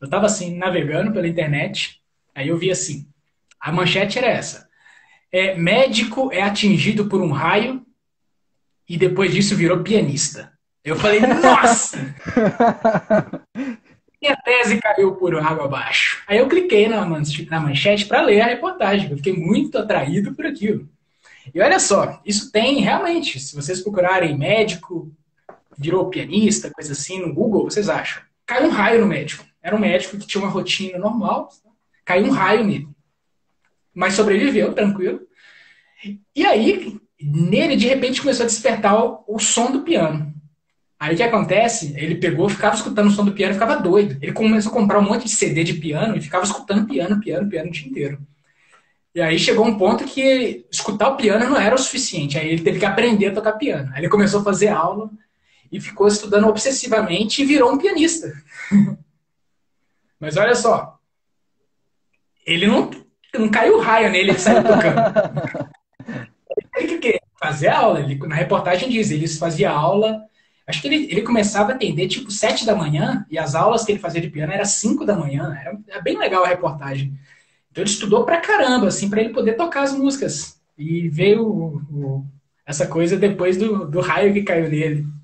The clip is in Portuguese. Eu tava assim, navegando pela internet, aí eu vi assim, a manchete era essa. Médico é atingido por um raio e depois disso virou pianista. Eu falei, nossa! Minha tese caiu por água abaixo. Aí eu cliquei na manchete para ler a reportagem. Eu fiquei muito atraído por aquilo. E olha só, isso tem realmente, se vocês procurarem médico, virou pianista, coisa assim, no Google, vocês acham. Caiu um raio no médico. Era um médico que tinha uma rotina normal, caiu um raio nele. Mas sobreviveu, tranquilo. E aí, nele, de repente, começou a despertar o som do piano. Aí o que acontece? Ele pegou, ficava escutando o som do piano e ficava doido. Ele começou a comprar um monte de CD de piano e ficava escutando piano o dia inteiro. E aí chegou um ponto que escutar o piano não era o suficiente. Aí ele teve que aprender a tocar piano. Aí ele começou a fazer aula e ficou estudando obsessivamente e virou um pianista. Mas olha só, ele não caiu raio nele, ele saiu tocando. Ele que fazer aula, na reportagem diz, ele fazia aula... Acho que ele começava a atender tipo 7 da manhã e as aulas que ele fazia de piano eram 5 da manhã. Era bem legal a reportagem. Então ele estudou pra caramba, assim, pra ele poder tocar as músicas. E veio essa coisa depois do raio que caiu nele.